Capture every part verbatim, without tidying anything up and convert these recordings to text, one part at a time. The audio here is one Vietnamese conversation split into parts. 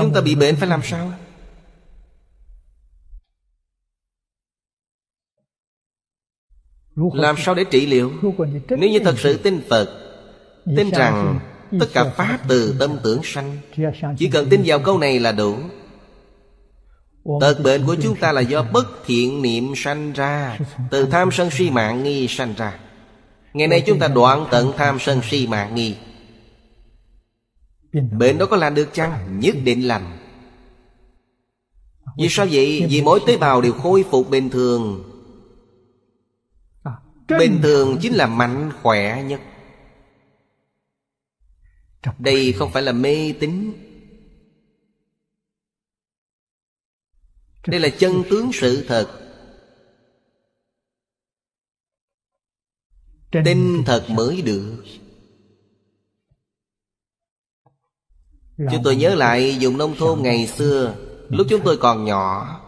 Chúng ta bị bệnh phải làm sao? Làm sao để trị liệu? Nếu như thật sự tin Phật, tin rằng tất cả pháp từ tâm tưởng sanh, chỉ cần tin vào câu này là đủ. Tật bệnh của chúng ta là do bất thiện niệm sanh ra, từ tham sân si mạng nghi sanh ra. Ngày nay chúng ta đoạn tận tham sân si mạng nghi. Bệnh đó có lành được chăng? Nhất định lành. Vì sao vậy? Vì mỗi tế bào đều khôi phục bình thường. Bình thường chính là mạnh khỏe nhất. Đây không phải là mê tín, đây là chân tướng sự thật. Tin thật mới được. Chúng tôi nhớ lại vùng nông thôn ngày xưa, lúc chúng tôi còn nhỏ,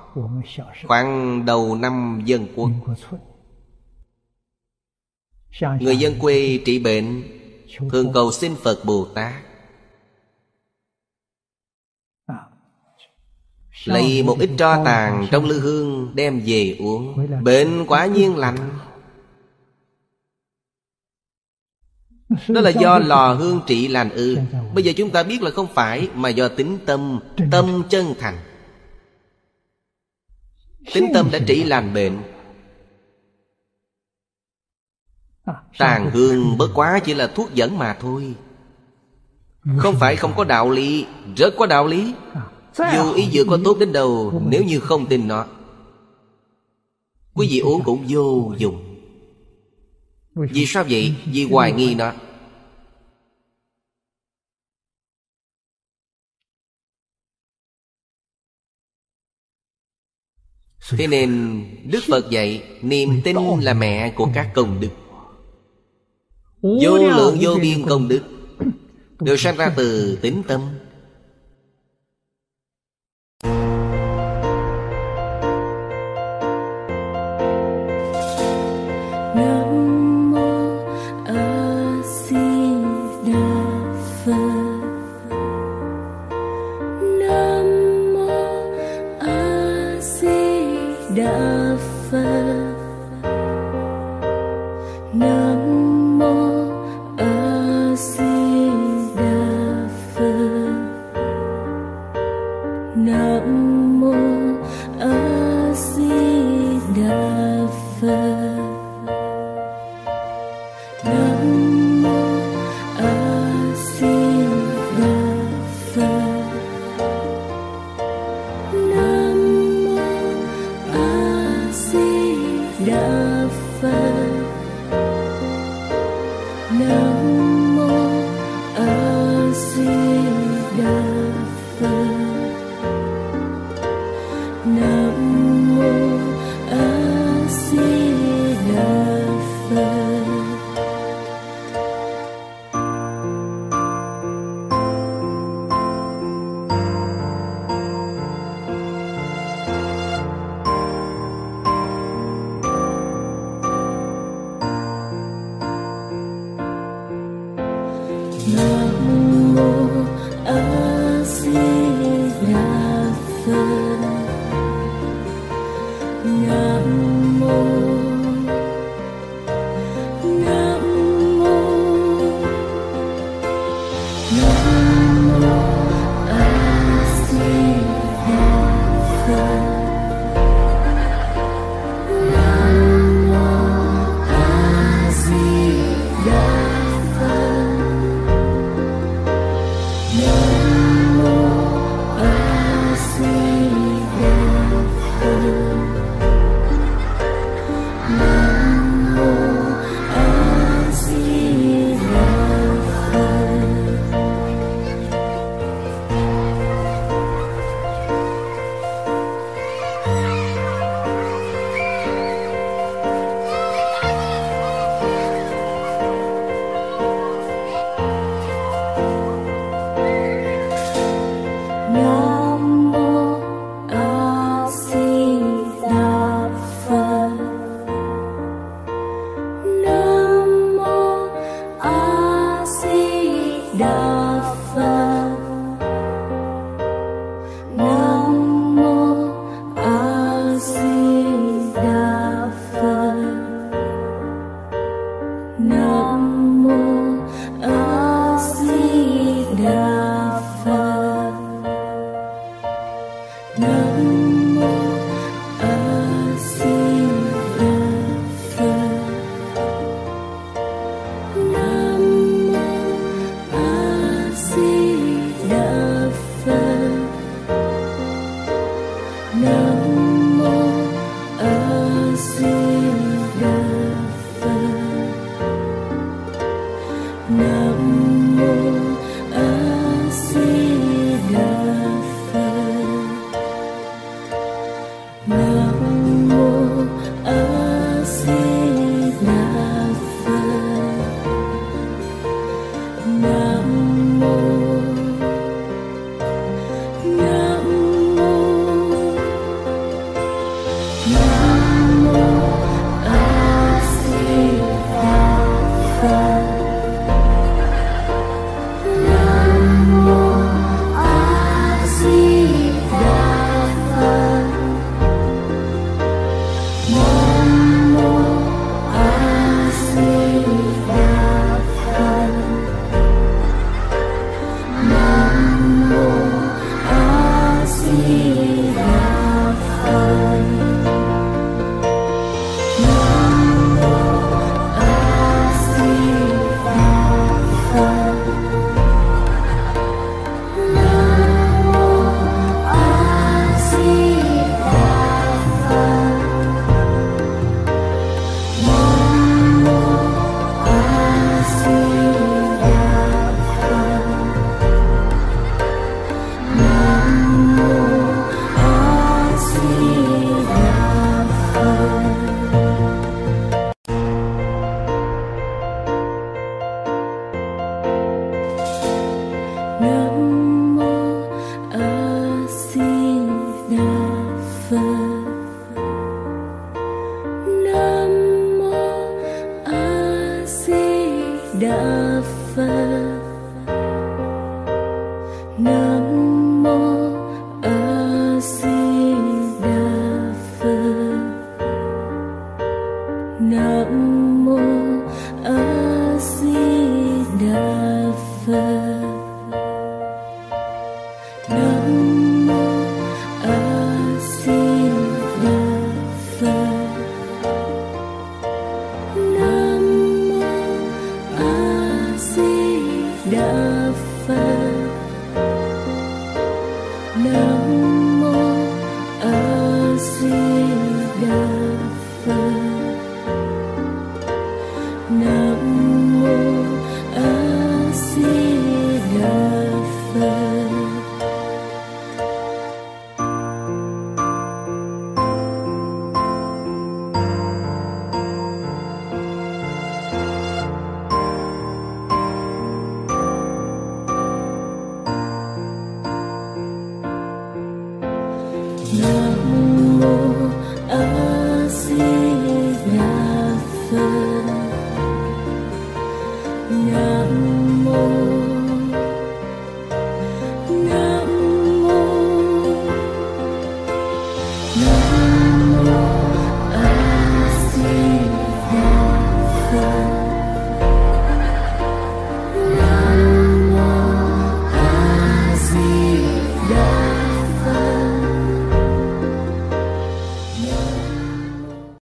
khoảng đầu năm dân quốc, người dân quê trị bệnh thường cầu xin Phật Bồ Tát, lấy một ít tro tàn trong lư hương đem về uống, bệnh quả nhiên lành. Đó là do lò hương trị lành ư? Ừ. Bây giờ chúng ta biết là không phải, mà do tính tâm, tâm chân thành. Tính tâm đã trị lành bệnh. Tàn hương bất quá chỉ là thuốc dẫn mà thôi. Không phải không có đạo lý, rất có đạo lý. Dù ý dựa có tốt đến đâu, nếu như không tin nó, quý vị uống cũng vô dụng. Vì sao vậy? Vì hoài nghi nó. Thế nên Đức Phật dạy niềm tin là mẹ của các công đức. Vô lượng vô biên công đức đều sanh ra từ tín tâm. Nam mô A Di Đà Phật. Nam mô A Di Đà Phật. Nam mô A Di Đà Phật. Nam mô A Di Đà Phật. Nam mô A Di Đà Phật. Nam mô A Di Đà Phật. Nam mô Nam mô Nam mô A Di Đà Phật. Nam mô A Di Đà Phật. Nam mô A Di Đà Phật. Nam mô A Di Đà Phật. Nam mô A Di Đà Phật. Đà Phật. Nam mô A Di Đà Phật. Nam mô A Di Đà Phật. Nam mô A Di Đà Phật. Nam mô